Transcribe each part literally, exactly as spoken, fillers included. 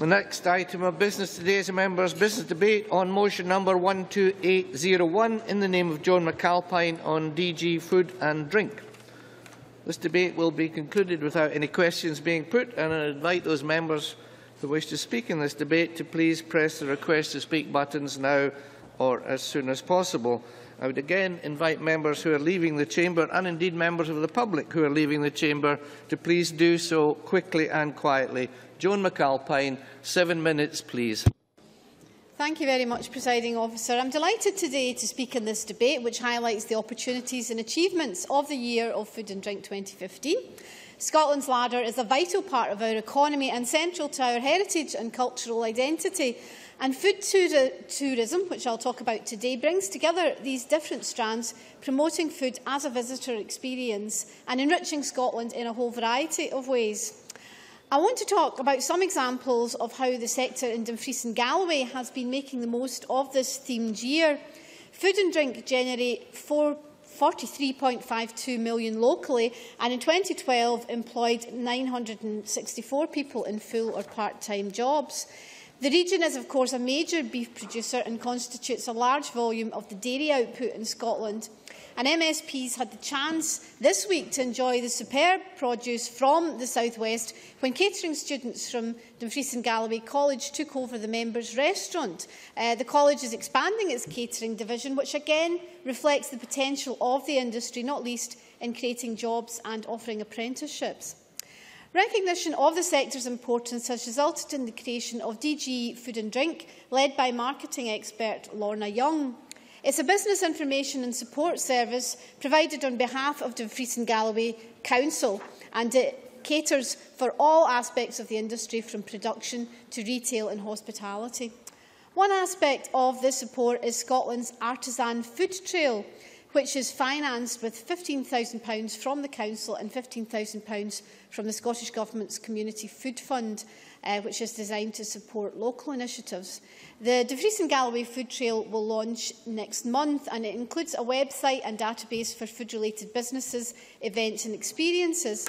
The next item of business today is a member's business debate on motion number one two eight zero one in the name of Joan McAlpine on D G Food and Drink. This debate will be concluded without any questions being put, and I invite those members who wish to speak in this debate to please press the request to speak buttons now or as soon as possible. I would again invite members who are leaving the chamber, and indeed members of the public who are leaving the chamber, to please do so quickly and quietly. Joan McAlpine, seven minutes, please. Thank you very much, Presiding Officer. I'm delighted today to speak in this debate, which highlights the opportunities and achievements of the Year of Food and Drink twenty fifteen. Scotland's ladder is a vital part of our economy and central to our heritage and cultural identity. And food tourism, which I'll talk about today, brings together these different strands, promoting food as a visitor experience and enriching Scotland in a whole variety of ways. I want to talk about some examples of how the sector in Dumfries and Galloway has been making the most of this themed year. Food and drink generate forty-three point five two million locally, and in twenty twelve employed nine hundred and sixty-four people in full or part-time jobs. The region is, of course, a major beef producer and constitutes a large volume of the dairy output in Scotland. And M S Ps had the chance this week to enjoy the superb produce from the South West when catering students from Dumfries and Galloway College took over the members' restaurant. Uh, the college is expanding its catering division, which again reflects the potential of the industry, not least in creating jobs and offering apprenticeships. Recognition of the sector's importance has resulted in the creation of D G Food and Drink, led by marketing expert Lorna Young. It's a business information and support service provided on behalf of Dumfries and Galloway Council, and it caters for all aspects of the industry, from production to retail and hospitality. One aspect of this support is Scotland's Artisan Food Trail, which is financed with fifteen thousand pounds from the Council and fifteen thousand pounds from the Scottish Government's Community Food Fund, uh, which is designed to support local initiatives. The Dumfries and Galloway Food Trail will launch next month, and it includes a website and database for food-related businesses, events and experiences.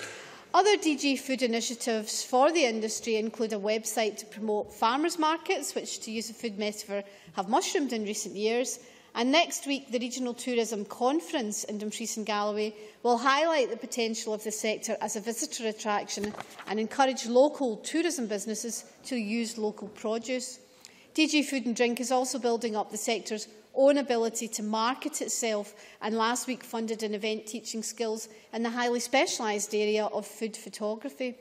Other D G Food initiatives for the industry include a website to promote farmers' markets, which, to use a food metaphor, have mushroomed in recent years. And next week, the Regional Tourism Conference in Dumfries and Galloway will highlight the potential of the sector as a visitor attraction and encourage local tourism businesses to use local produce. D G Food and Drink is also building up the sector's own ability to market itself, and last week funded an event teaching skills in the highly specialised area of food photography.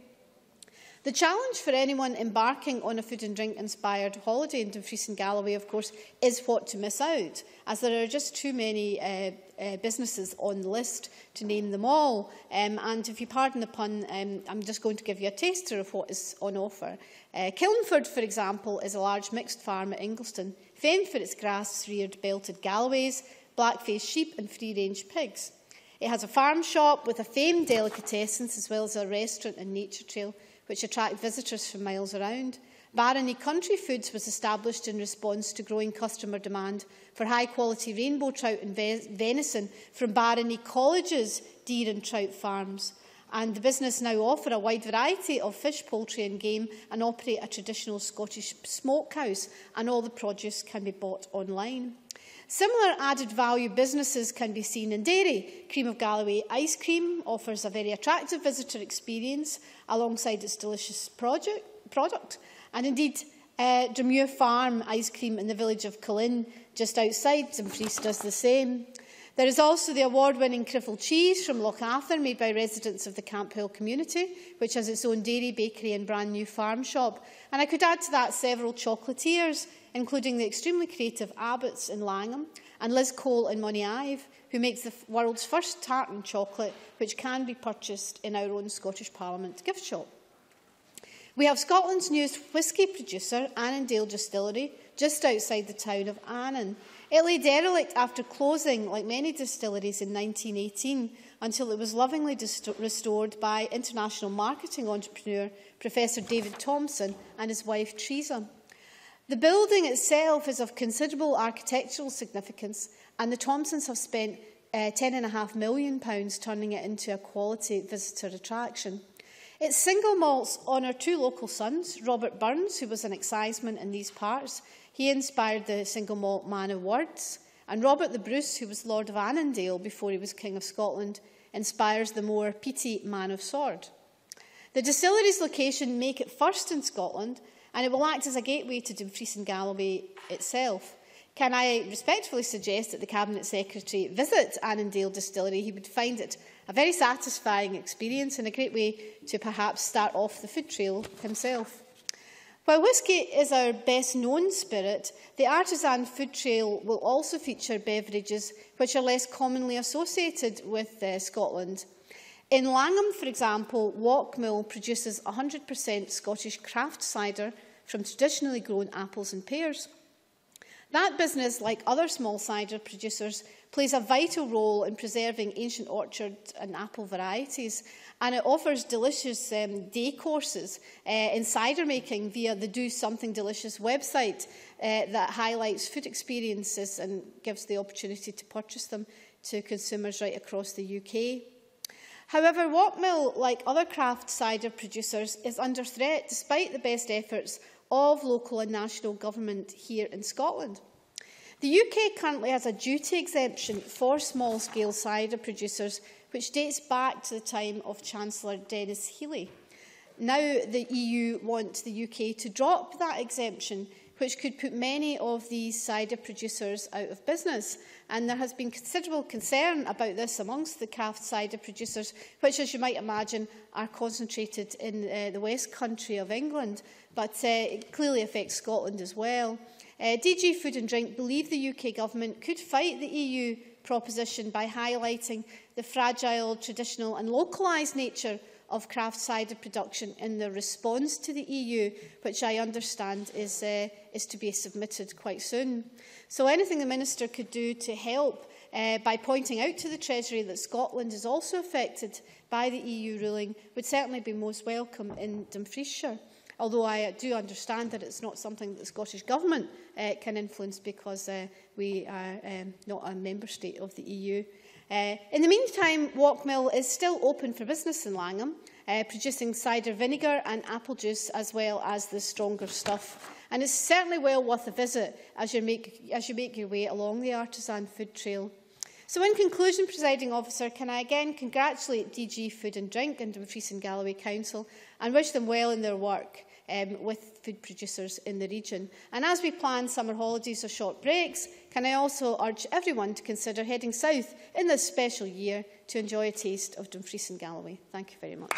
The challenge for anyone embarking on a food and drink inspired holiday in Dumfries and Galloway, of course, is what to miss out, as there are just too many uh, uh, businesses on the list to name them all. Um, and if you pardon the pun, um, I'm just going to give you a taster of what is on offer. Uh, Kilnford, for example, is a large mixed farm at Ingleston, famed for its grass-reared belted Galloways, black-faced sheep and free-range pigs. It has a farm shop with a famed delicatessens, as well as a restaurant and nature trail, which attract visitors from miles around. Barony Country Foods was established in response to growing customer demand for high-quality rainbow trout and ve venison from Barony College's deer and trout farms. And the business now offers a wide variety of fish, poultry and game, and operate a traditional Scottish smokehouse, and all the produce can be bought online. Similar added value businesses can be seen in dairy. Cream of Galloway Ice Cream offers a very attractive visitor experience alongside its delicious project, product. And indeed, uh, Drumree Farm Ice Cream in the village of Cullen, just outside Dumfries, does the same. There is also the award-winning Criffle Cheese from Loch Arthur, made by residents of the Camp Hill community, which has its own dairy, bakery and brand-new farm shop. And I could add to that several chocolatiers, including the extremely creative Abbots in Langham and Liz Cole in Moniaive, who makes the world's first tartan chocolate, which can be purchased in our own Scottish Parliament gift shop. We have Scotland's newest whisky producer, Annandale Distillery, just outside the town of Annan. It lay derelict after closing, like many distilleries, in nineteen eighteen, until it was lovingly restored by international marketing entrepreneur Professor David Thomson and his wife Teresa. The building itself is of considerable architectural significance, and the Thomsons have spent uh, ten and a half million pounds turning it into a quality visitor attraction. It's single malts honour two local sons, Robert Burns, who was an exciseman in these parts. He inspired the single malt man of words. And Robert the Bruce, who was Lord of Annandale before he was King of Scotland, inspires the more peaty man of sword. The distillery's location make it first in Scotland, and it will act as a gateway to Dumfries and Galloway itself. Can I respectfully suggest that the Cabinet Secretary visit Annandale Distillery? He would find it a very satisfying experience and a great way to perhaps start off the food trail himself. While whisky is our best-known spirit, the Artisan Food Trail will also feature beverages which are less commonly associated with uh, Scotland. In Langham, for example, Walkmill produces one hundred percent Scottish craft cider from traditionally grown apples and pears. That business, like other small cider producers, plays a vital role in preserving ancient orchard and apple varieties, and it offers delicious um, day courses uh, in cider making via the Do Something Delicious website uh, that highlights food experiences and gives the opportunity to purchase them to consumers right across the U K. However, Walkmill, like other craft cider producers, is under threat despite the best efforts of local and national government here in Scotland. The U K currently has a duty exemption for small-scale cider producers, which dates back to the time of Chancellor Dennis Healey. Now the E U wants the U K to drop that exemption, which could put many of these cider producers out of business. And there has been considerable concern about this amongst the craft cider producers, which, as you might imagine, are concentrated in uh, the West Country of England, but uh, it clearly affects Scotland as well. Uh, D G Food and Drink believe the U K government could fight the E U proposition by highlighting the fragile, traditional and localised nature of craft cider production in the response to the E U, which I understand is, uh, is to be submitted quite soon. So anything the Minister could do to help uh, by pointing out to the Treasury that Scotland is also affected by the E U ruling would certainly be most welcome in Dumfriesshire, although I do understand that it's not something that the Scottish Government uh, can influence because uh, we are um, not a member state of the E U. Uh, in the meantime, Walkmill is still open for business in Langham, uh, producing cider vinegar and apple juice as well as the stronger stuff. And it's certainly well worth a visit as you make, as you make your way along the Artisan Food Trail. So in conclusion, Presiding Officer, can I again congratulate D G Food and Drink and Dumfries and Galloway Council and wish them well in their work um, with food producers in the region. And as we plan summer holidays or short breaks, can I also urge everyone to consider heading south in this special year to enjoy a taste of Dumfries and Galloway. Thank you very much.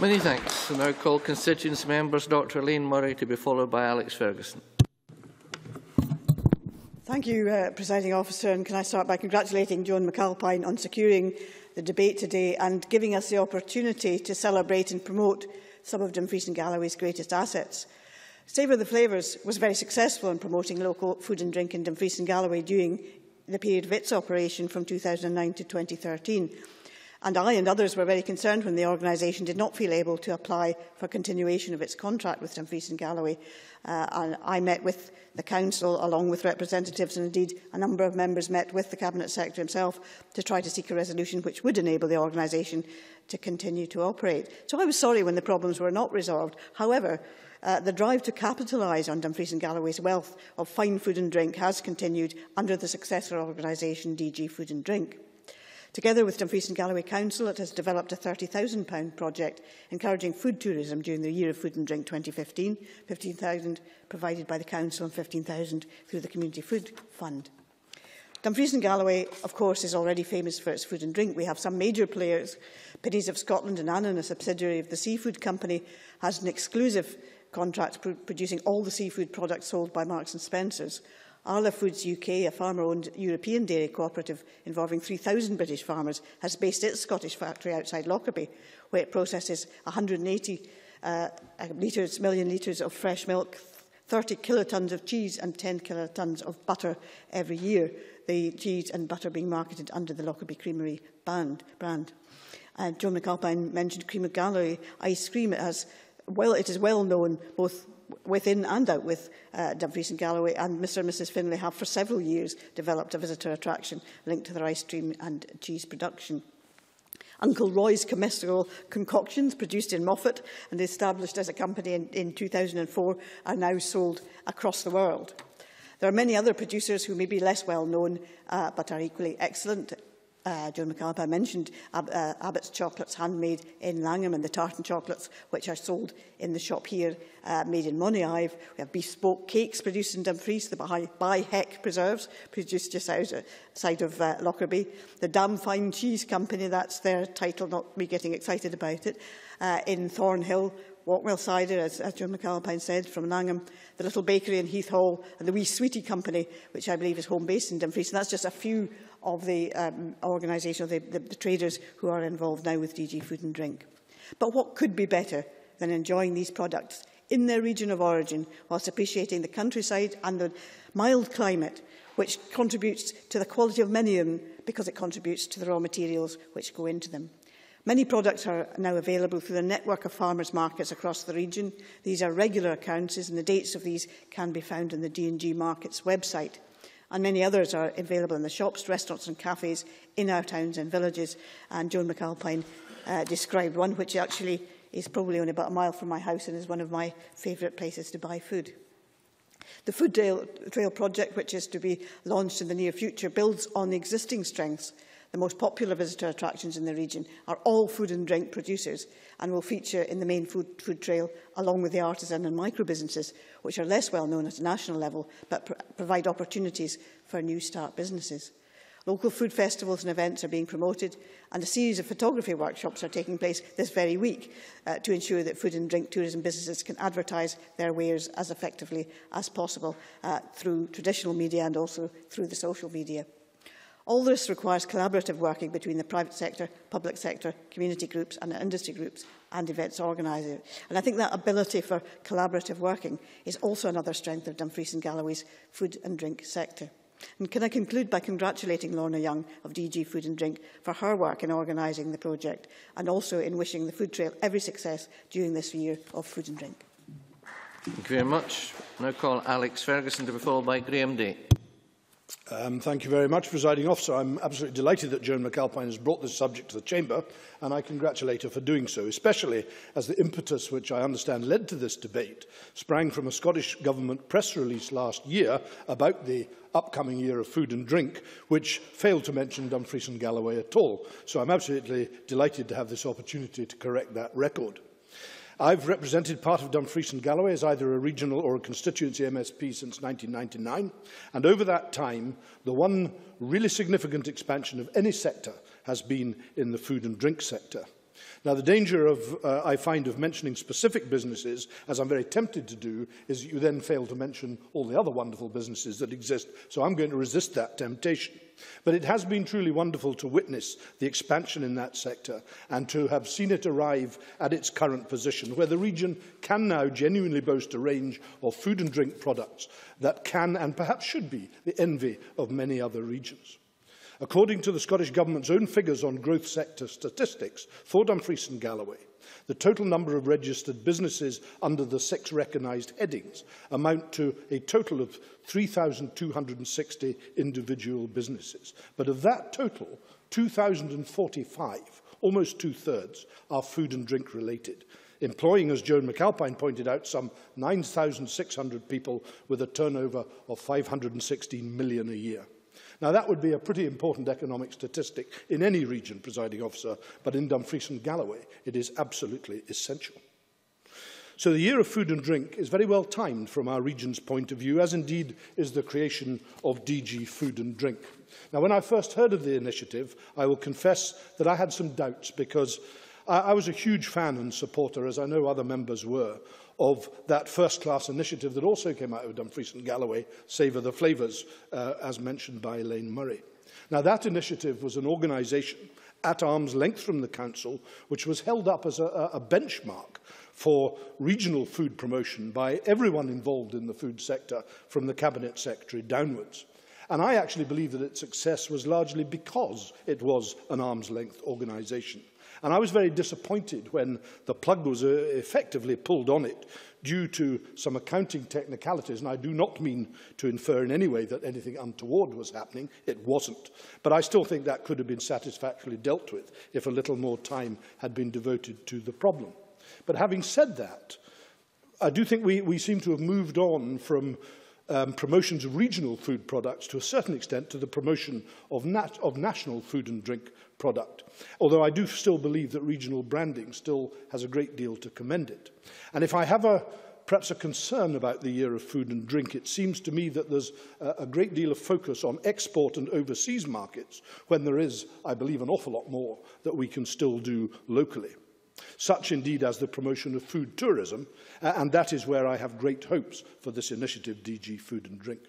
Many thanks. I now call constituency members Doctor Elaine Murray to be followed by Alex Ferguson. Thank you, uh, Presiding Officer, and can I start by congratulating Joan McAlpine on securing the debate today and giving us the opportunity to celebrate and promote some of Dumfries and Galloway's greatest assets. Savour the Flavours was very successful in promoting local food and drink in Dumfries and Galloway during the period of its operation from two thousand nine to twenty thirteen. And I and others were very concerned when the organisation did not feel able to apply for continuation of its contract with Dumfries and Galloway. Uh, and I met with the Council along with representatives, and indeed a number of members met with the Cabinet Secretary himself to try to seek a resolution which would enable the organisation to continue to operate. So I was sorry when the problems were not resolved. However, Uh, the drive to capitalise on Dumfries and Galloway's wealth of fine food and drink has continued under the successor organisation D G Food and Drink. Together with Dumfries and Galloway Council, it has developed a thirty thousand pound project encouraging food tourism during the Year of Food and Drink twenty fifteen, fifteen thousand pounds provided by the Council and fifteen thousand pounds through the Community Food Fund. Dumfries and Galloway, of course, is already famous for its food and drink. We have some major players. Pennies of Scotland and Annan, a subsidiary of the Seafood Company, has an exclusive contracts pro producing all the seafood products sold by Marks and Spencer's. Arla Foods U K, a farmer-owned European dairy cooperative involving three thousand British farmers, has based its Scottish factory outside Lockerbie, where it processes one hundred and eighty uh, litres, million litres of fresh milk, thirty kilotons of cheese and ten kilotons of butter every year, the cheese and butter being marketed under the Lockerbie Creamery brand. brand. Uh, Joan McAlpine mentioned Cream of Galloway ice cream. It has Well, it is well known both within and out with uh, Dumfries and Galloway, and Mister and Missus Finlay have for several years developed a visitor attraction linked to their ice cream and cheese production. Uncle Roy's Comestible Concoctions, produced in Moffat and established as a company in, in two thousand four, are now sold across the world. There are many other producers who may be less well known, uh, but are equally excellent. Uh, Joan McAlpine mentioned Ab uh, Abbots chocolates handmade in Langham, and the tartan chocolates which are sold in the shop here uh, made in Moniaive. We have bespoke cakes produced in Dumfries, the By, by Heck preserves produced just outside of uh, Lockerbie. The Damn Fine Cheese Company, that's their title, not me getting excited about it, uh, in Thornhill. Walkmill cider, as, as Joan McAlpine said, from Langham, the Little Bakery in Heath Hall, and the Wee Sweetie Company, which I believe is home based in Dumfries. And that's just a few of the um, organisations, the, the, the traders who are involved now with D G Food and Drink. But what could be better than enjoying these products in their region of origin, whilst appreciating the countryside and the mild climate, which contributes to the quality of many of them because it contributes to the raw materials which go into them. Many products are now available through the network of farmers' markets across the region. These are regular occurrences, and the dates of these can be found on the D and G Markets website. And many others are available in the shops, restaurants and cafes in our towns and villages. And Joan McAlpine uh, described one, which actually is probably only about a mile from my house and is one of my favourite places to buy food. The Food Trail project, which is to be launched in the near future, builds on existing strengths. The most popular visitor attractions in the region are all food and drink producers, and will feature in the main food, food trail along with the artisan and micro businesses, which are less well known at a national level but pr provide opportunities for new start businesses. Local food festivals and events are being promoted, and a series of photography workshops are taking place this very week uh, to ensure that food and drink tourism businesses can advertise their wares as effectively as possible uh, through traditional media and also through the social media. All this requires collaborative working between the private sector, public sector, community groups and industry groups and events organisers. And I think that ability for collaborative working is also another strength of Dumfries and Galloway's food and drink sector. And can I conclude by congratulating Lorna Young of D G Food and Drink for her work in organising the project, and also in wishing the food trail every success during this year of food and drink. Thank you very much. Now call Alex Ferguson to be followed by Graham Day. Um, thank you very much, Presiding Officer. I'm absolutely delighted that Joan McAlpine has brought this subject to the Chamber, and I congratulate her for doing so, especially as the impetus which I understand led to this debate sprang from a Scottish Government press release last year about the upcoming year of food and drink, which failed to mention Dumfries and Galloway at all. So I'm absolutely delighted to have this opportunity to correct that record. I've represented part of Dumfries and Galloway as either a regional or a constituency M S P since nineteen ninety-nine, and over that time, the one really significant expansion of any sector has been in the food and drink sector. Now, the danger of, uh, I find of mentioning specific businesses, as I'm very tempted to do, is that you then fail to mention all the other wonderful businesses that exist, so I'm going to resist that temptation. But it has been truly wonderful to witness the expansion in that sector and to have seen it arrive at its current position, where the region can now genuinely boast a range of food and drink products that can and perhaps should be the envy of many other regions. According to the Scottish Government's own figures on growth sector statistics for Dumfries and Galloway, the total number of registered businesses under the six recognised headings amount to a total of three thousand two hundred sixty individual businesses. But of that total, two thousand forty-five, almost two-thirds, are food and drink related, employing, as Joan McAlpine pointed out, some nine thousand six hundred people with a turnover of five hundred sixteen million a year. Now, that would be a pretty important economic statistic in any region, Presiding Officer, but in Dumfries and Galloway, it is absolutely essential. So the year of food and drink is very well timed from our region's point of view, as indeed is the creation of D G Food and Drink. Now, when I first heard of the initiative, I will confess that I had some doubts, because I, I was a huge fan and supporter, as I know other members were, of that first-class initiative that also came out of Dumfries and Galloway, Savour the Flavours, uh, as mentioned by Elaine Murray. Now, that initiative was an organisation at arm's length from the Council, which was held up as a, a benchmark for regional food promotion by everyone involved in the food sector, from the Cabinet Secretary downwards. And I actually believe that its success was largely because it was an arm's-length organisation. And I was very disappointed when the plug was uh, effectively pulled on it due to some accounting technicalities, and I do not mean to infer in any way that anything untoward was happening. It wasn't. But I still think that could have been satisfactorily dealt with if a little more time had been devoted to the problem. But having said that, I do think we, we seem to have moved on from um, promotions of regional food products to a certain extent to the promotion of, nat of national food and drink product, although I do still believe that regional branding still has a great deal to commend it. And if I have a, perhaps a concern about the year of food and drink, it seems to me that there's a, a great deal of focus on export and overseas markets when there is, I believe, an awful lot more that we can still do locally, such indeed as the promotion of food tourism, and that is where I have great hopes for this initiative, D G Food and Drink.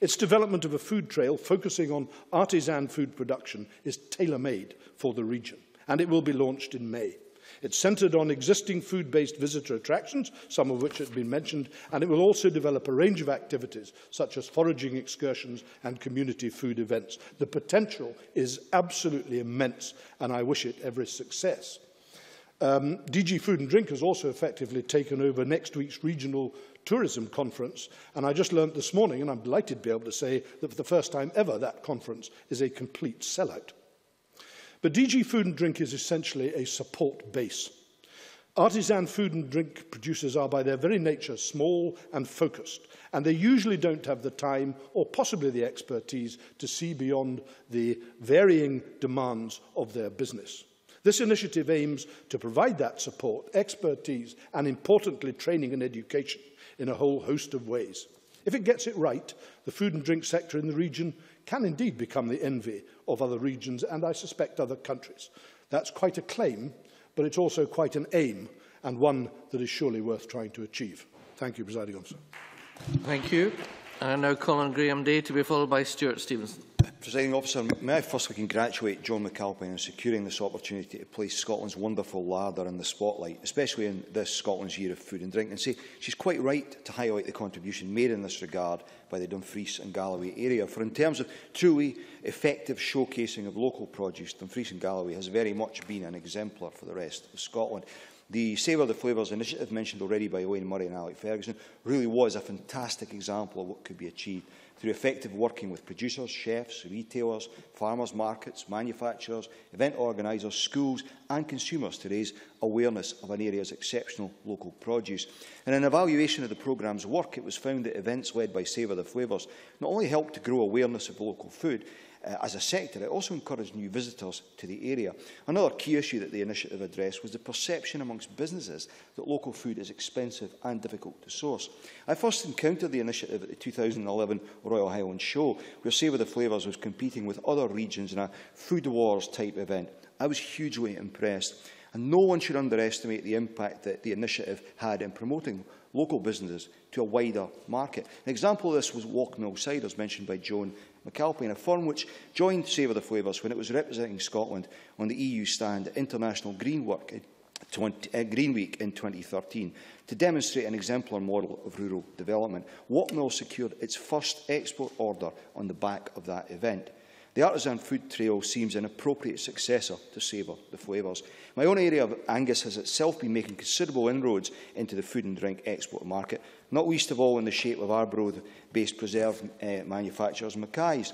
Its development of a food trail focusing on artisan food production is tailor-made for the region, and it will be launched in May. It's centred on existing food-based visitor attractions, some of which have been mentioned, and it will also develop a range of activities, such as foraging excursions and community food events. The potential is absolutely immense, and I wish it every success. Um, D G Food and Drink has also effectively taken over next week's regional tourism conference, and I just learnt this morning, and I'm delighted to be able to say that for the first time ever, that conference is a complete sellout. But D G Food and Drink is essentially a support base. Artisan food and drink producers are by their very nature small and focused, and they usually don't have the time or possibly the expertise to see beyond the varying demands of their business. This initiative aims to provide that support, expertise, and importantly, training and education in a whole host of ways. If it gets it right, the food and drink sector in the region can indeed become the envy of other regions and, I suspect, other countries. That's quite a claim, but it's also quite an aim, and one that is surely worth trying to achieve. Thank you, Presiding Officer. Thank you. I now call on Graham Day to be followed by Stuart Stevenson. Presiding Officer, may I firstly congratulate Joan McAlpine on securing this opportunity to place Scotland's wonderful larder in the spotlight, especially in this Scotland's Year of Food and Drink, and say she's quite right to highlight the contribution made in this regard by the Dumfries and Galloway area. For in terms of truly effective showcasing of local produce, Dumfries and Galloway has very much been an exemplar for the rest of Scotland. The Savour the Flavours initiative, mentioned already by Elaine Murray and Alex Ferguson, really was a fantastic example of what could be achieved through effective working with producers, chefs, retailers, farmers' markets, manufacturers, event organisers, schools and consumers to raise awareness of an area's exceptional local produce. In an evaluation of the programme's work, it was found that events led by Savour the Flavours not only helped to grow awareness of local food, Uh, as a sector, it also encouraged new visitors to the area. Another key issue that the initiative addressed was the perception amongst businesses that local food is expensive and difficult to source. I first encountered the initiative at the two thousand eleven Royal Highland Show, where Savour the Flavours was competing with other regions in a food wars type event. I was hugely impressed, and no one should underestimate the impact that the initiative had in promoting local businesses to a wider market. An example of this was Walkmill Ciders, mentioned by Joan McAlpine, a firm which joined Savour the Flavours when it was representing Scotland on the E U stand at International Green, Work in twenty, uh, Green Week in twenty thirteen to demonstrate an exemplar model of rural development. Walkmill secured its first export order on the back of that event. The Artisan Food Trail seems an appropriate successor to Savour the Flavours. My own area of Angus has itself been making considerable inroads into the food and drink export market, not least of all in the shape of Arbroath-based preserve uh, manufacturers Mackay's.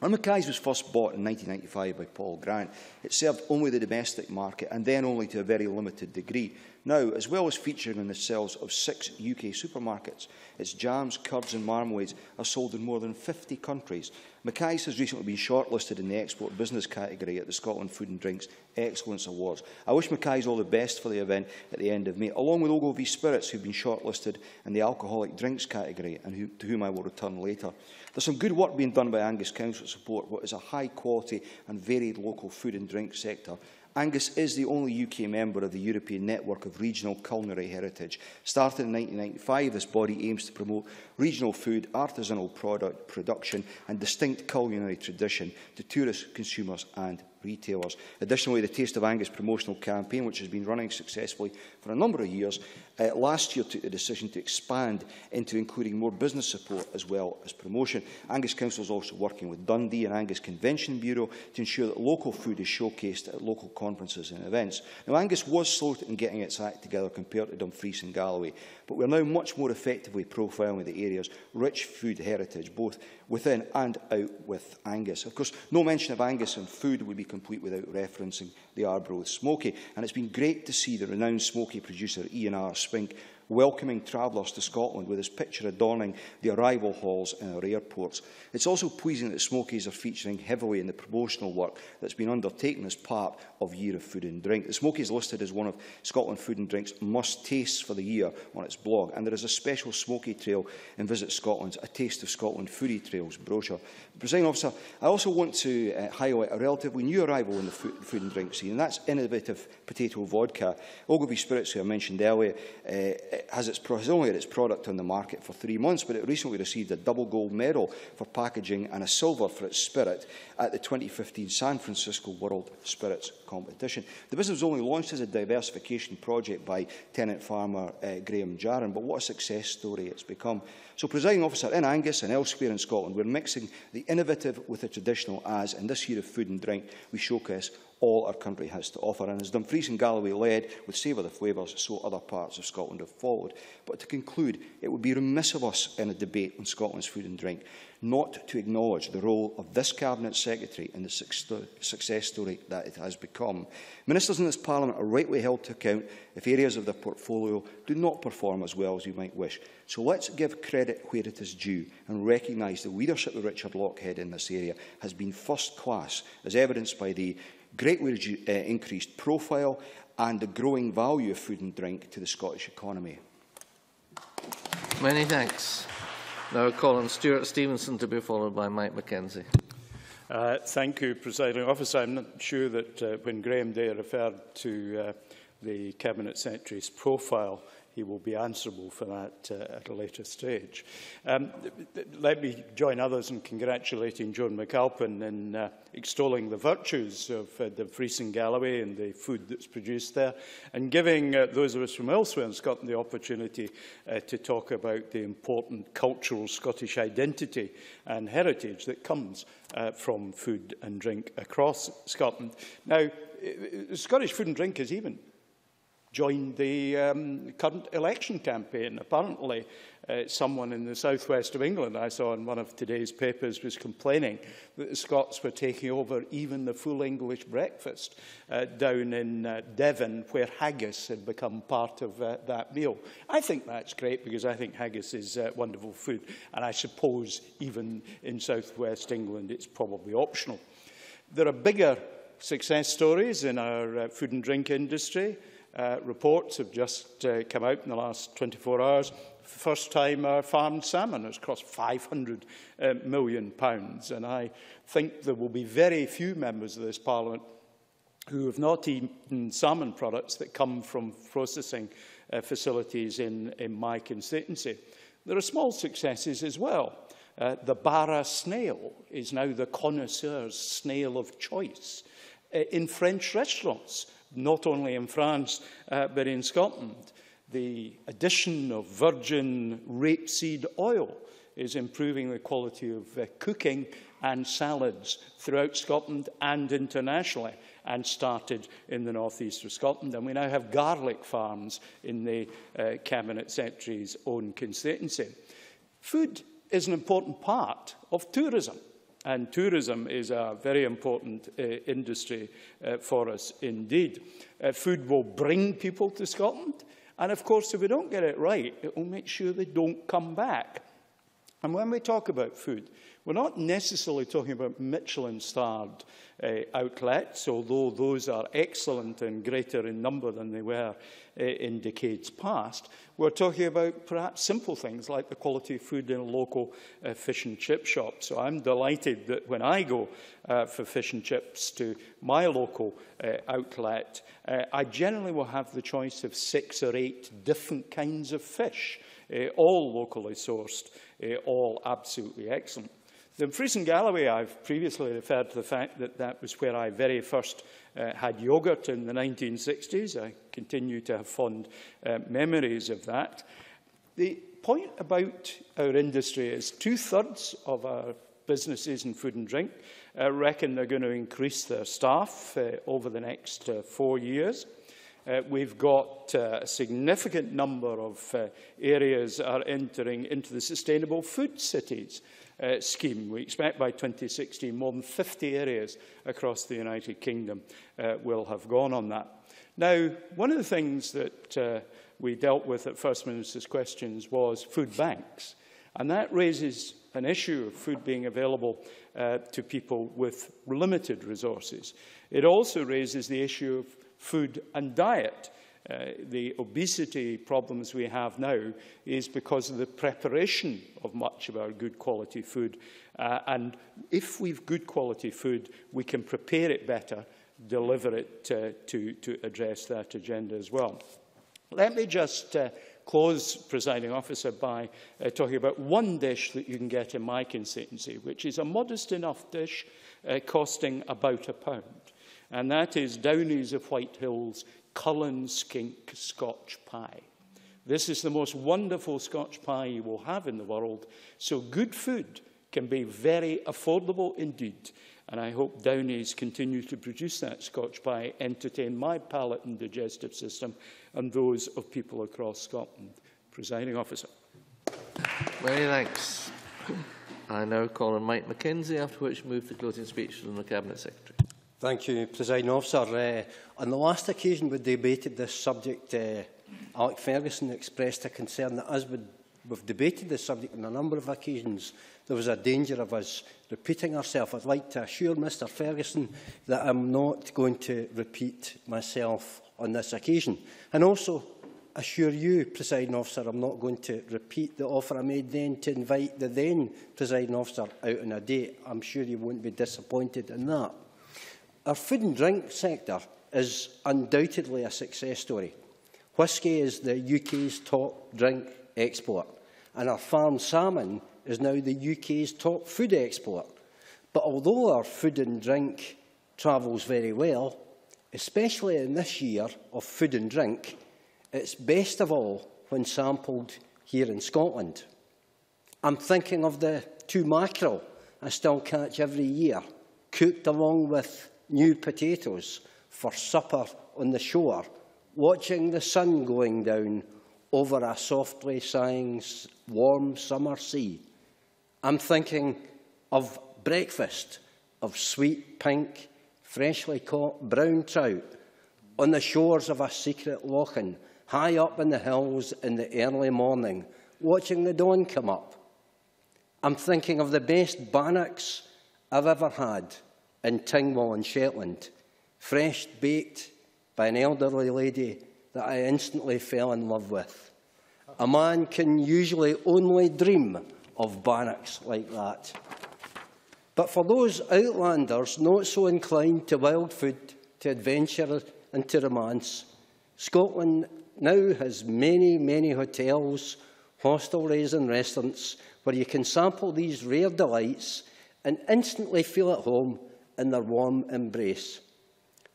When Mackay's was first bought in nineteen ninety-five by Paul Grant, it served only the domestic market and then only to a very limited degree. Now, as well as featuring in the shelves of six U K supermarkets, its jams, curds and marmalades are sold in more than fifty countries. Mackay's has recently been shortlisted in the export business category at the Scotland Food and Drinks Excellence Awards. I wish Mackay's all the best for the event at the end of May, along with Ogilvy Spirits, who have been shortlisted in the alcoholic drinks category and who, to whom I will return later. There's some good work being done by Angus Council to support what is a high-quality and varied local food and drink sector. Angus is the only U K member of the European Network of Regional Culinary Heritage. Started in nineteen ninety-five, this body aims to promote regional food, artisanal product production and distinct culinary tradition to tourists, consumers and retailers. Additionally, the Taste of Angus promotional campaign, which has been running successfully for a number of years, uh, last year took the decision to expand into including more business support as well as promotion. Angus Council is also working with Dundee and Angus Convention Bureau to ensure that local food is showcased at local conferences and events. Now, Angus was slow in getting its act together compared to Dumfries and Galloway, but we are now much more effectively profiling the area's rich food heritage, both within and out with Angus. Of course, no mention of Angus and food would be complete without referencing the Arbroath Smoky, and it's been great to see the renowned smoky producer E and R Spink welcoming travellers to Scotland with his picture adorning the arrival halls in our airports. It's also pleasing that Smokies are featuring heavily in the promotional work that's been undertaken as part of Year of Food and Drink. The Smokies listed as one of Scotland Food and Drink's must-tastes for the year on its blog, and there is a special Smoky trail in Visit Scotland's A Taste of Scotland Foodie Trails brochure. Presiding Officer, I also want to uh, highlight a relatively new arrival in the food, food and drink scene, and that's innovative potato vodka. Ogilvy Spirits, who I mentioned earlier, uh, It has, its, has only had its product on the market for three months, but it recently received a double gold medal for packaging and a silver for its spirit at the twenty fifteen San Francisco World Spirits Competition. The business was only launched as a diversification project by tenant farmer uh, Graham Jarran, but what a success story it's become. So, Presiding Officer, in Angus and elsewhere in Scotland, we're mixing the innovative with the traditional as, in this Year of Food and Drink, we showcase all our country has to offer. And as Dumfries and Galloway led with Savour the Flavours, so other parts of Scotland have followed. But to conclude, it would be remiss of us in a debate on Scotland's food and drink not to acknowledge the role of this Cabinet Secretary and the success story that it has become. Ministers in this Parliament are rightly held to account if areas of their portfolio do not perform as well as we might wish. So let's give credit where it is due and recognise the leadership of Richard Lockhead in this area has been first class, as evidenced by the greatly uh, increased profile and the growing value of food and drink to the Scottish economy. Many thanks. Now I call on Stuart Stevenson to be followed by Mike McKenzie. Uh, thank you, Presiding Officer. I'm not sure that uh, when Graham Day referred to uh, the Cabinet Secretary's profile, he will be answerable for that uh, at a later stage. Um, let me join others in congratulating Joan McAlpine in uh, extolling the virtues of uh, Dumfries and Galloway and the food that's produced there, and giving uh, those of us from elsewhere in Scotland the opportunity uh, to talk about the important cultural Scottish identity and heritage that comes uh, from food and drink across Scotland. Now, Scottish food and drink is even joined the um, current election campaign. Apparently, uh, someone in the southwest of England, I saw in one of today's papers, was complaining that the Scots were taking over even the full English breakfast uh, down in uh, Devon, where haggis had become part of uh, that meal. I think that's great, because I think haggis is uh, wonderful food, and I suppose even in southwest England it's probably optional. There are bigger success stories in our uh, food and drink industry. Uh, reports have just uh, come out in the last twenty-four hours. First time our farmed salmon has crossed five hundred million pounds, and I think there will be very few members of this Parliament who have not eaten salmon products that come from processing uh, facilities in, in my constituency. There are small successes as well. Uh, the Barra snail is now the connoisseur's snail of choice uh, in French restaurants, not only in France, uh, but in Scotland. The addition of virgin rapeseed oil is improving the quality of uh, cooking and salads throughout Scotland and internationally, and started in the northeast of Scotland. And we now have garlic farms in the uh, Cabinet Secretary's own constituency. Food is an important part of tourism, and tourism is a very important uh, industry uh, for us indeed. Uh, food will bring people to Scotland, and of course, if we don't get it right, it will make sure they don't come back. And when we talk about food, we're not necessarily talking about Michelin-starred uh, outlets, although those are excellent and greater in number than they were uh, in decades past. We're talking about perhaps simple things like the quality of food in a local uh, fish and chip shop. So I'm delighted that when I go uh, for fish and chips to my local uh, outlet, uh, I generally will have the choice of six or eight different kinds of fish, uh, all locally sourced, uh, all absolutely excellent. Dumfries and Galloway, I've previously referred to the fact that that was where I very first uh, had yoghurt in the nineteen sixties. I continue to have fond uh, memories of that. The point about our industry is two-thirds of our businesses in food and drink uh, reckon they're going to increase their staff uh, over the next uh, four years. Uh, we've got uh, a significant number of uh, areas are entering into the Sustainable Food Cities uh, scheme. We expect by twenty sixteen more than fifty areas across the United Kingdom uh, will have gone on that. Now, one of the things that uh, we dealt with at First Minister's Questions was food banks, and that raises an issue of food being available uh, to people with limited resources. It also raises the issue of food and diet. Uh, the obesity problems we have now is because of the preparation of much of our good quality food. Uh, and if we've good quality food, we can prepare it better, deliver it uh, to, to address that agenda as well. Let me just uh, close, Presiding Officer, by uh, talking about one dish that you can get in my constituency, which is a modest enough dish uh, costing about a pound. And that is Downies of White Hills Cullen skink scotch pie. This is the most wonderful scotch pie you will have in the world, so good food can be very affordable indeed. And I hope Downies continue to produce that scotch pie, entertain my palate and digestive system and those of people across Scotland. Presiding Officer. Many thanks. I now call on Mike McKenzie, after which move the closing speech from the Cabinet Secretary. Thank you, Presiding Officer. Uh, on the last occasion we debated this subject, uh, Alex Ferguson expressed a concern that as we, we've debated this subject on a number of occasions, there was a danger of us repeating ourselves. I'd like to assure Mr Ferguson that I'm not going to repeat myself on this occasion. And also assure you, Presiding Officer, I'm not going to repeat the offer I made then to invite the then Presiding Officer out on a date. I'm sure you won't be disappointed in that. Our food and drink sector is undoubtedly a success story. Whisky is the U K's top drink export, and our farmed salmon is now the U K's top food export. But although our food and drink travels very well, especially in this year of food and drink, it's best of all when sampled here in Scotland. I'm thinking of the two mackerel I still catch every year, cooked along with new potatoes for supper on the shore, watching the sun going down over a softly sighing warm summer sea. I'm thinking of breakfast, of sweet pink, freshly caught brown trout on the shores of a secret lochan, high up in the hills in the early morning, watching the dawn come up. I'm thinking of the best bannocks I've ever had, in Tingwall in Shetland, fresh baked by an elderly lady that I instantly fell in love with. A man can usually only dream of bannocks like that. But for those outlanders not so inclined to wild food, to adventure and to romance, Scotland now has many, many hotels, hostelries and restaurants where you can sample these rare delights and instantly feel at home in their warm embrace,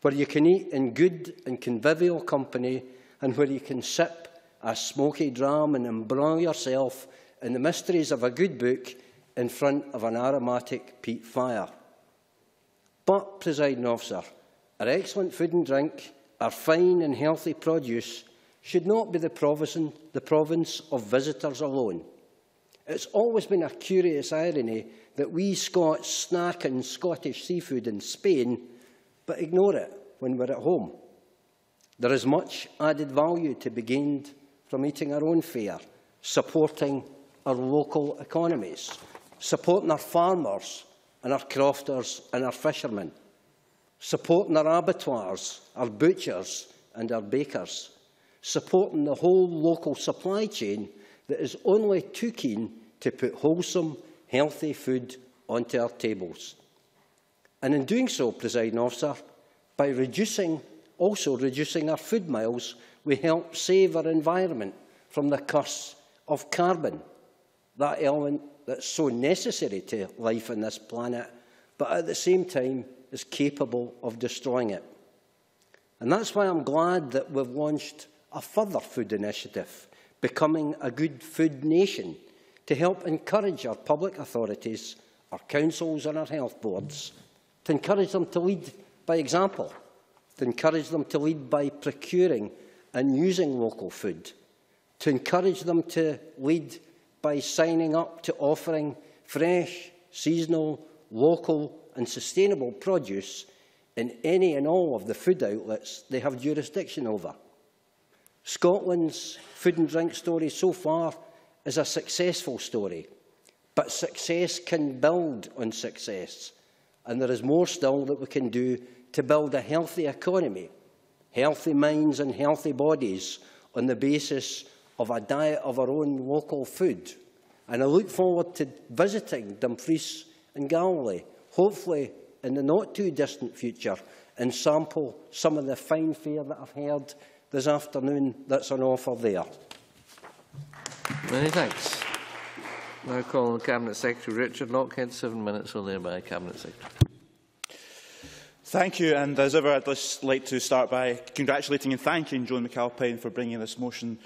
where you can eat in good and convivial company and where you can sip a smoky dram and embroil yourself in the mysteries of a good book in front of an aromatic peat fire. But, Presiding Officer, our excellent food and drink, our fine and healthy produce should not be the province of visitors alone. It's always been a curious irony that we Scots snack on Scottish seafood in Spain, but ignore it when we're at home. There is much added value to be gained from eating our own fare, supporting our local economies, supporting our farmers and our crofters and our fishermen, supporting our abattoirs, our butchers and our bakers, supporting the whole local supply chain that is only too keen to put wholesome, healthy food onto our tables. And in doing so, Presiding Officer, by reducing, also reducing our food miles, we help save our environment from the curse of carbon, that element that's so necessary to life on this planet, but at the same time is capable of destroying it. And that's why I'm glad that we've launched a further food initiative, Becoming a Good Food Nation, to help encourage our public authorities, our councils and our health boards, to encourage them to lead by example, to encourage them to lead by procuring and using local food, to encourage them to lead by signing up to offering fresh, seasonal, local and sustainable produce in any and all of the food outlets they have jurisdiction over. Scotland's food and drink story so far is a successful story, but success can build on success, and there is more still that we can do to build a healthy economy, healthy minds and healthy bodies on the basis of a diet of our own local food. And I look forward to visiting Dumfries and Galloway, hopefully in the not too distant future, and sample some of the fine fare that I've heard this afternoon that's on offer there. Many thanks. Now call on Cabinet Secretary Richard Lockhead. Seven minutes or thereby, Cabinet Secretary. Thank you, and as ever, I'd just like to start by congratulating and thanking Joan McAlpine for bringing this motion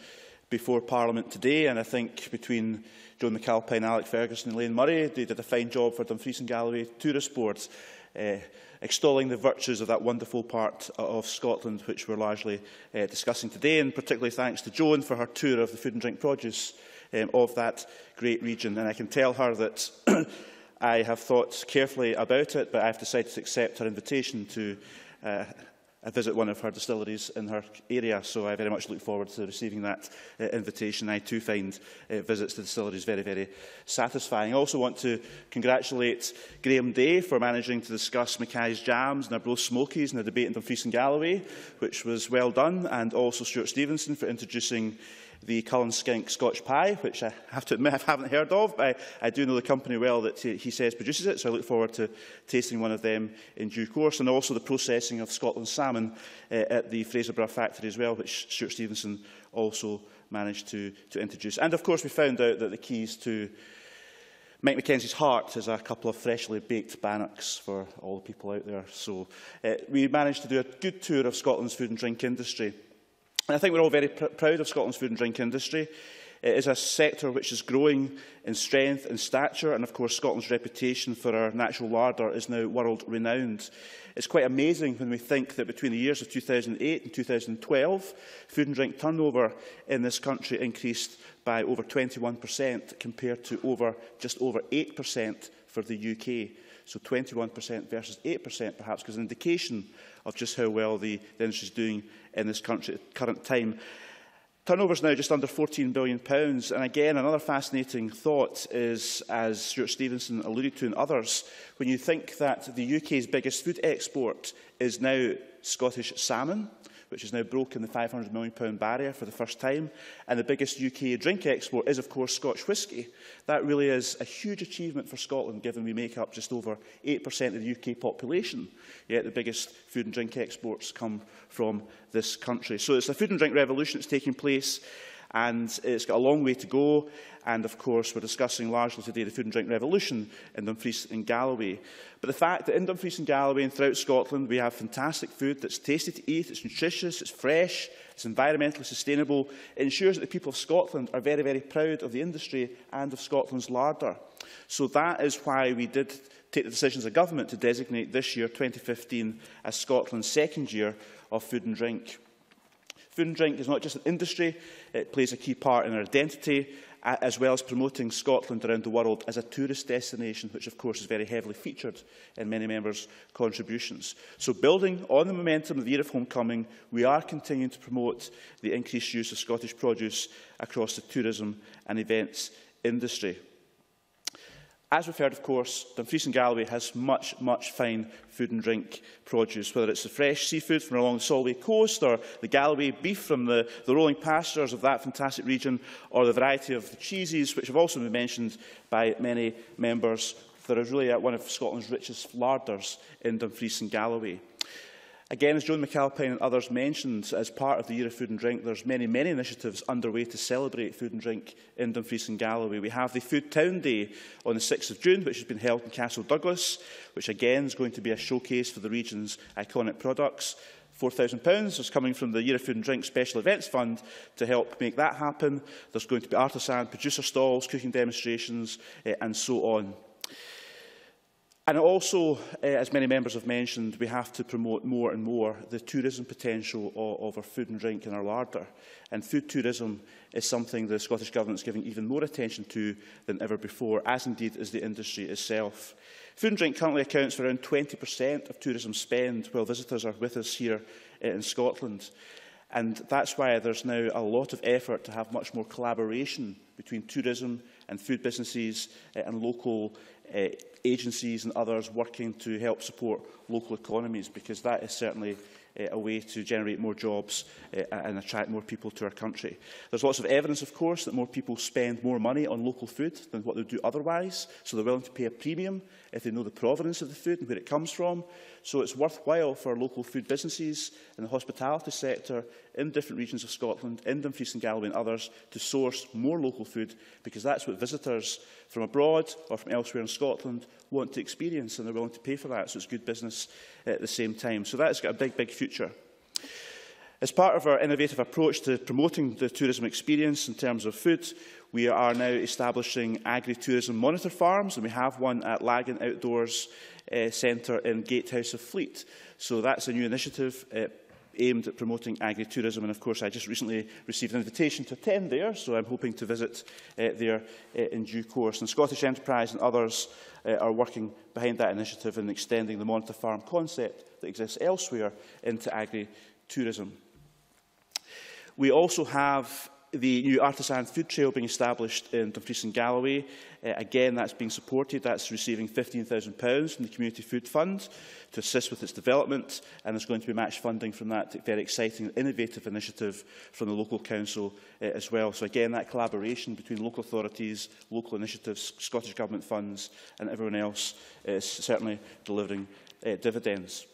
before Parliament today. And I think between Joan McAlpine, Alex Ferguson and Elaine Murray, they did a fine job for Dumfries and Galloway tourist boards, Uh, extolling the virtues of that wonderful part of Scotland which we're largely uh, discussing today, and particularly thanks to Joan for her tour of the food and drink produce um, of that great region. And I can tell her that I have thought carefully about it, but I have decided to accept her invitation to uh, visit one of her distilleries in her area, so I very much look forward to receiving that uh, invitation. I too find uh, visits to distilleries very, very satisfying. I also want to congratulate Graham Day for managing to discuss Mackay's jams and our Bro Smokies in the debate in Dumfries and Galloway, which was well done, and also Stuart Stevenson for introducing the Cullen skink scotch pie, which I have to admit I haven't heard of, but I, I do know the company well that he, he says produces it, so I look forward to tasting one of them in due course, and also the processing of Scotland's salmon uh, at the Fraserburgh factory as well, which Stuart Stevenson also managed to, to introduce. And of course we found out that the keys to Mike McKenzie's heart is a couple of freshly baked bannocks for all the people out there. So uh, we managed to do a good tour of Scotland's food and drink industry. I think we're all very pr proud of Scotland's food and drink industry. It is a sector which is growing in strength and stature, and of course Scotland's reputation for our natural larder is now world-renowned. It's quite amazing when we think that between the years of two thousand eight and two thousand twelve, food and drink turnover in this country increased by over twenty-one percent compared to over, just over eight percent for the U K. So twenty-one percent versus eight percent perhaps gives an indication of just how well the, the industry is doing in this country at the current time. Turnover is now just under fourteen billion pounds, and again another fascinating thought is, as Stuart Stevenson alluded to and others, when you think that the U K's biggest food export is now Scottish salmon, which has now broken the five hundred million pound barrier for the first time, and the biggest U K drink export is, of course, Scotch whisky. That really is a huge achievement for Scotland, given we make up just over eight percent of the U K population, yet the biggest food and drink exports come from this country. So it's a food and drink revolution that's taking place, and it's got a long way to go. And of course, we're discussing largely today the food and drink revolution in Dumfries and Galloway. But the fact that in Dumfries and Galloway and throughout Scotland, we have fantastic food that's tasty to eat, it's nutritious, it's fresh, it's environmentally sustainable, it ensures that the people of Scotland are very, very proud of the industry and of Scotland's larder. So that is why we did take the decision as a government to designate this year, twenty fifteen, as Scotland's second year of food and drink. Food and drink is not just an industry, it plays a key part in our identity, as well as promoting Scotland around the world as a tourist destination, which of course is very heavily featured in many members' contributions. So building on the momentum of the Year of Homecoming, we are continuing to promote the increased use of Scottish produce across the tourism and events industry. As we've heard, of course, Dumfries and Galloway has much, much fine food and drink produce, whether it's the fresh seafood from along the Solway coast, or the Galloway beef from the, the rolling pastures of that fantastic region, or the variety of the cheeses, which have also been mentioned by many members. There is really one of Scotland's richest larders in Dumfries and Galloway. Again, as Joan McAlpine and others mentioned, as part of the Year of Food and Drink, there's many, many initiatives underway to celebrate food and drink in Dumfries and Galloway. We have the Food Town Day on the sixth of June, which has been held in Castle Douglas, which again is going to be a showcase for the region's iconic products. four thousand pounds is coming from the Year of Food and Drink Special Events Fund to help make that happen. There's going to be artisan producer stalls, cooking demonstrations, uh, and so on. And also, uh, as many members have mentioned, we have to promote more and more the tourism potential of, of our food and drink in our larder. And food tourism is something the Scottish Government is giving even more attention to than ever before, as indeed is the industry itself. Food and drink currently accounts for around twenty percent of tourism spend while visitors are with us here uh, in Scotland. And that's why there's now a lot of effort to have much more collaboration between tourism and food businesses uh, and local Uh, agencies and others working to help support local economies, because that is certainly uh, a way to generate more jobs uh, and attract more people to our country. There's lots of evidence, of course, that more people spend more money on local food than what they do otherwise, so they're willing to pay a premium if they know the provenance of the food and where it comes from. So it's worthwhile for local food businesses and the hospitality sector in different regions of Scotland, in Dumfries and Galloway and others, to source more local food, because that's what visitors from abroad or from elsewhere in Scotland want to experience, and they're willing to pay for that, so it's good business at the same time. So that's got a big, big future. As part of our innovative approach to promoting the tourism experience in terms of food, we are now establishing agri-tourism monitor farms, and we have one at Lagan Outdoors uh, Centre in Gatehouse of Fleet. So that's a new initiative uh, aimed at promoting agri-tourism, and of course I just recently received an invitation to attend there, so I'm hoping to visit uh, there uh, in due course. And Scottish Enterprise and others uh, are working behind that initiative and extending the monitor farm concept that exists elsewhere into agri-tourism. We also have the new Artisan Food Trail being established in Dumfries and Galloway. Uh, again, that's being supported. That's receiving fifteen thousand pounds from the Community Food Fund to assist with its development, and there's going to be match funding from that very exciting and innovative initiative from the local council uh, as well. So again, that collaboration between local authorities, local initiatives, Scottish Government funds and everyone else is certainly delivering uh, dividends.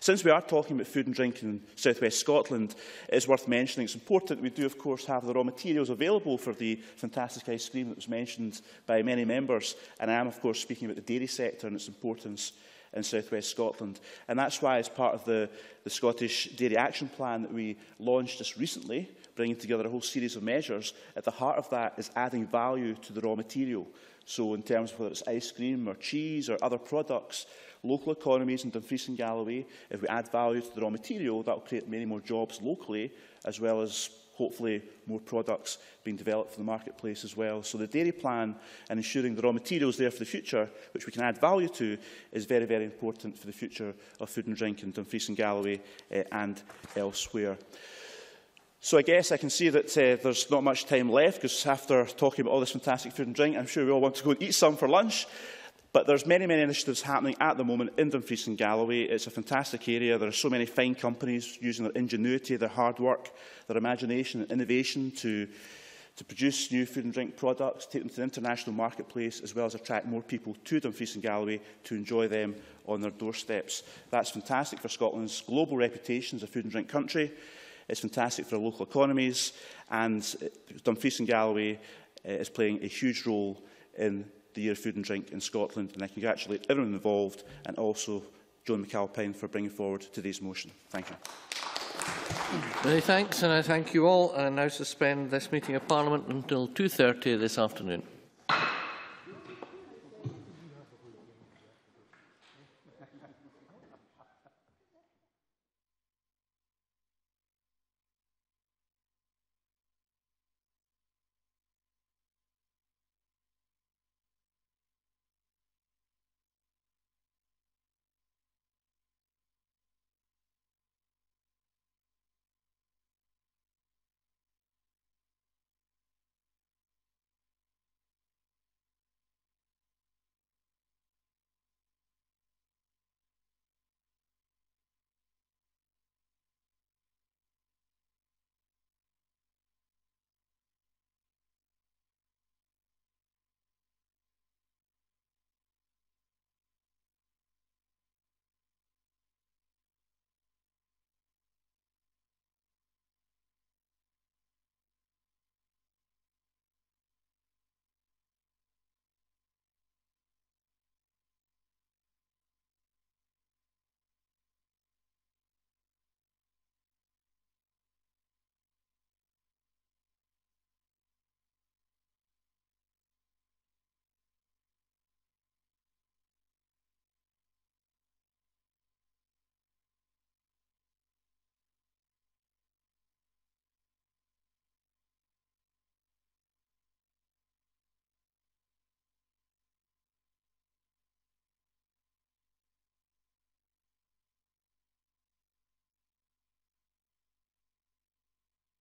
Since we are talking about food and drink in South West Scotland, it is worth mentioning it's important we do, of course, have the raw materials available for the fantastic ice cream that was mentioned by many members. And I am, of course, speaking about the dairy sector and its importance in South West Scotland. And that's why, as part of the, the Scottish Dairy Action Plan that we launched just recently, bringing together a whole series of measures, at the heart of that is adding value to the raw material. So in terms of whether it's ice cream or cheese or other products, local economies in Dumfries and Galloway, if we add value to the raw material, that will create many more jobs locally, as well as hopefully more products being developed for the marketplace as well. So the dairy plan and ensuring the raw materials there for the future, which we can add value to, is very, very important for the future of food and drink in Dumfries and Galloway uh, and elsewhere. So I guess I can see that uh, there's not much time left, because after talking about all this fantastic food and drink, I'm sure we all want to go and eat some for lunch. But there's many, many initiatives happening at the moment in Dumfries and Galloway. It's a fantastic area. There are so many fine companies using their ingenuity, their hard work, their imagination and innovation to, to produce new food and drink products, take them to the international marketplace, as well as attract more people to Dumfries and Galloway to enjoy them on their doorsteps. That's fantastic for Scotland's global reputation as a food and drink country. It's fantastic for our local economies, and Dumfries and Galloway uh, is playing a huge role in the Year of Food and Drink in Scotland, and I congratulate everyone involved and also Joan McAlpine for bringing forward today's motion. Thank you. Many thanks, and I thank you all. I now suspend this meeting of Parliament until two thirty this afternoon.